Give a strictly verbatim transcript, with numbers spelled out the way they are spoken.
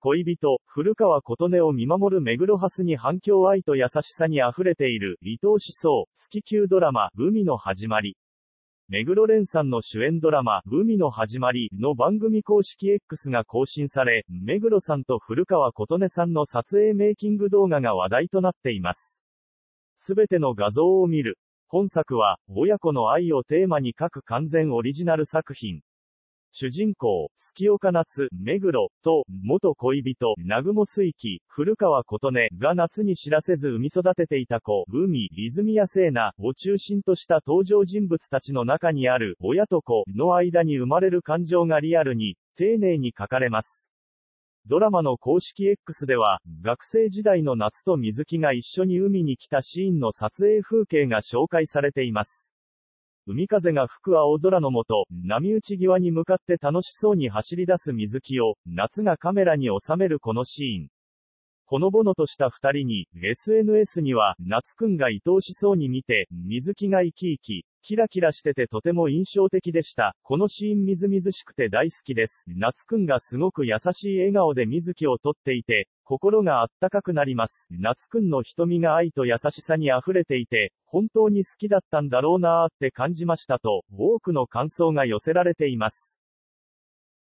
恋人、古川琴音を見守る目黒蓮に反響愛と優しさに溢れている、愛おしそう、好き級ドラマ、海の始まり。目黒蓮さんの主演ドラマ、海の始まりの番組公式 エックス が更新され、目黒さんと古川琴音さんの撮影メイキング動画が話題となっています。すべての画像を見る。本作は、親子の愛をテーマに書く完全オリジナル作品。主人公、月岡夏、目黒、と、元恋人、南雲水希、古川琴音が夏に知らせず産み育てていた子、海、泉谷聖奈を中心とした登場人物たちの中にある、親と子の間に生まれる感情がリアルに、丁寧に書かれます。ドラマの公式 エックス では、学生時代の夏と水木が一緒に海に来たシーンの撮影風景が紹介されています。海風が吹く青空の下、波打ち際に向かって楽しそうに走り出す水木を、夏がカメラに収めるこのシーン。ほのぼのとした二人に、エスエヌエス には、夏くんが愛おしそうに見て、水木が生き生き、キラキラしててとても印象的でした。このシーンみずみずしくて大好きです。夏くんがすごく優しい笑顔で水木を撮っていて、心があったかくなります。夏くんの瞳が愛と優しさに溢れていて、本当に好きだったんだろうなーって感じましたと、多くの感想が寄せられています。